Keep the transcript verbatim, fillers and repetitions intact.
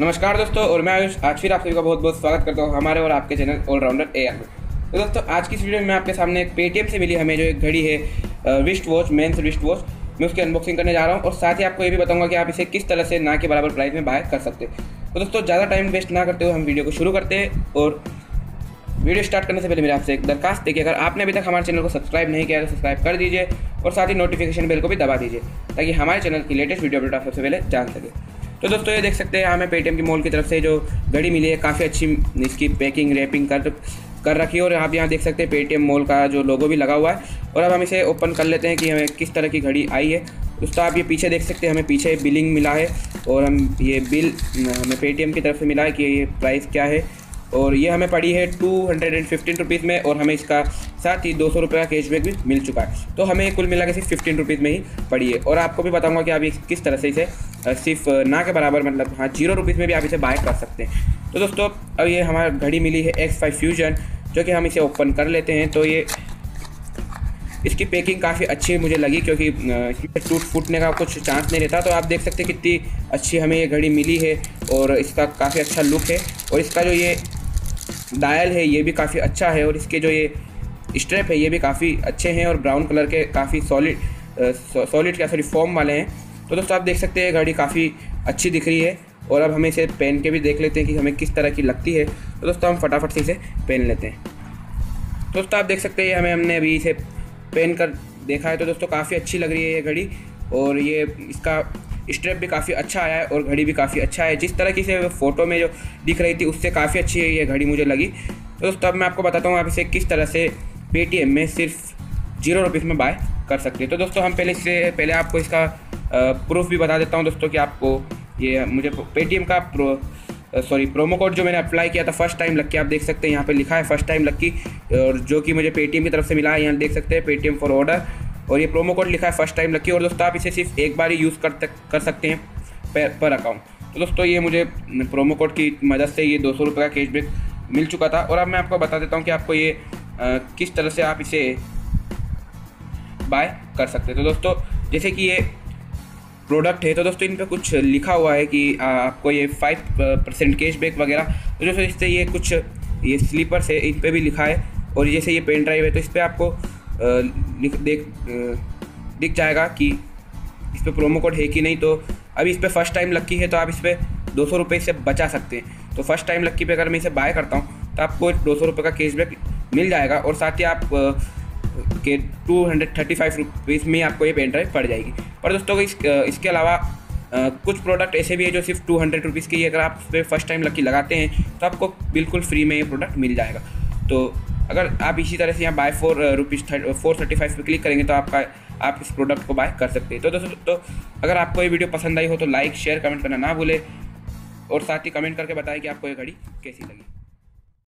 नमस्कार दोस्तों, और मैं आयुष आज फिर आप सभी का बहुत बहुत स्वागत करता हूँ हमारे और आपके चैनल ऑलराउंडर ए आर में। तो दोस्तों, आज की इस वीडियो में मैं आपके सामने एक पेटीएम से मिली हमें जो एक घड़ी है, wrist watch, men's wrist watch, मैं उसकी अनबॉक्सिंग करने जा रहा हूँ। और साथ ही आपको ये भी बताऊँगा कि आप इसे किस तरह से ना के बराबर प्राइस में बाय कर सकते। तो दोस्तों, ज़्यादा टाइम वेस्ट ना करते हुए हम वीडियो को शुरू करते हैं। और वीडियो स्टार्ट करने से पहले मेरे आपसे एक दरखास्त है कि अगर आपने अभी तक हमारे चैनल को सब्सक्राइब नहीं किया तो सब्सक्राइब कर दीजिए और साथ ही नोटिफिकेशन बेल को भी दबा दीजिए ताकि हमारे चैनल की लेटेस्ट वीडियो अपडेट आप सबसे पहले जान सके। तो दोस्तों, ये देख सकते हैं हमें पेटीएम की मॉल की तरफ से जो घड़ी मिली है, काफ़ी अच्छी इसकी पैकिंग रैपिंग कर कर रखी है। और आप यहाँ देख सकते हैं पेटीएम मॉल का जो लोगो भी लगा हुआ है। और अब हम इसे ओपन कर लेते हैं कि हमें किस तरह की घड़ी आई है। दोस्तों, आप ये पीछे देख सकते हैं हमें पीछे बिलिंग मिला है और हम ये बिल हमें पेटीएम की तरफ से मिला है कि ये प्राइस क्या है। और ये हमें पड़ी है two hundred and fifteen rupees में और हमें इसका साथ ही दो सौ रुपये का कैशबैक भी मिल चुका है। तो हमें कुल मिला के सिर्फ फिफ्टीन रुपीज़ में ही पड़ी है। और आपको भी बताऊंगा कि आप किस तरह से इसे सिर्फ ना के बराबर, मतलब हाँ जीरो रुपीज़ में भी आप इसे बाय कर सकते हैं। तो दोस्तों, अब ये हमारा घड़ी मिली है एक्स फाइव फ्यूजन, जो कि हम इसे ओपन कर लेते हैं। तो ये इसकी पैकिंग काफ़ी अच्छी मुझे लगी क्योंकि इसमें टूट फूटने का कुछ चांस नहीं रहता। तो आप देख सकते हैं कितनी अच्छी हमें ये घड़ी मिली है और इसका काफ़ी अच्छा लुक है। और इसका जो ये डायल है ये भी काफ़ी अच्छा है और इसके जो ये स्ट्रैप है ये भी काफ़ी अच्छे हैं और ब्राउन कलर के काफ़ी सॉलिड सॉलिड क्या सॉरी फॉर्म वाले हैं। तो दोस्तों, आप देख सकते हैं घड़ी काफ़ी अच्छी दिख रही है। और अब हमें इसे पहन के भी देख लेते हैं कि हमें किस तरह की लगती है। तो दोस्तों, हम फटाफट से इसे पहन लेते हैं। दोस्तों, आप देख सकते हैं हमें हमने अभी इसे पहन कर देखा है। तो दोस्तों, काफ़ी अच्छी लग रही है ये घड़ी और ये इसका स्ट्रैप भी काफ़ी अच्छा आया है और घड़ी भी काफ़ी अच्छा है। जिस तरह की से फ़ोटो में जो दिख रही थी उससे काफ़ी अच्छी ये घड़ी मुझे लगी। तो दोस्तों, अब मैं आपको बताता हूँ आप इसे किस तरह से पेटीएम में सिर्फ जीरो रुपीज़ में बाय कर सकते हैं। तो दोस्तों, हम पहले इससे पहले आपको इसका प्रूफ भी बता देता हूँ दोस्तों कि आपको ये मुझे पेटीएम का प्रो सॉरी प्रोमो कोड जो मैंने अप्लाई किया था फर्स्ट टाइम लक्की, आप देख सकते हैं यहाँ पे लिखा है फर्स्ट टाइम लक्की, और जो कि मुझे पेटीएम की तरफ से मिला है। यहाँ देख सकते हैं पेटीएम फॉर ऑर्डर और ये प्रोमो कोड लिखा है फर्स्ट टाइम लक्की। और दोस्तों, आप इसे सिर्फ एक बार ही यूज़ कर कर सकते हैं पर, पर अकाउंट। तो दोस्तों, ये मुझे प्रोमो कोड की मदद से ये दो सौ रुपये का कैशबैक मिल चुका था। और अब मैं आपको बता देता हूँ कि आपको ये आ, किस तरह से आप इसे बाय कर सकते हैं। तो दोस्तों, जैसे कि ये प्रोडक्ट है तो दोस्तों इन पर कुछ लिखा हुआ है कि आपको ये फाइव परसेंट कैशबैक वगैरह। तो दोस्तों, इससे ये कुछ ये स्लीपर्स है इन पर भी लिखा है। और जैसे ये पेन ड्राइव है तो इस पर आपको लिख देख दिख जाएगा कि इस पर प्रोमो कोड है कि नहीं। तो अभी इस पर फर्स्ट टाइम लक्की है तो आप इस पर दो सौ रुपये से बचा सकते हैं। तो फर्स्ट टाइम लक्की पे अगर मैं इसे बाय करता हूँ तो आपको दो सौ रुपये का कैशबैक मिल जाएगा। और साथ ही आप के two hundred thirty five rupees में आपको ये पेन ड्राइव पड़ जाएगी। पर दोस्तों, इस इसके अलावा आ, कुछ प्रोडक्ट ऐसे भी है जो सिर्फ टू हंड्रेड रुपीज़ की अगर आप उस पर फर्स्ट टाइम लकी लगाते हैं तो आपको बिल्कुल फ्री में ये प्रोडक्ट मिल जाएगा। तो अगर आप इसी तरह से यहाँ by four rupees thirty four thirty five पर क्लिक करेंगे तो आपका आप इस प्रोडक्ट को बाय कर सकते हैं। तो दोस्तों, तो अगर आपको ये वीडियो पसंद आई हो तो लाइक शेयर कमेंट करना ना भूलें और साथ ही कमेंट करके बताएं कि आपको ये घड़ी कैसी लगी।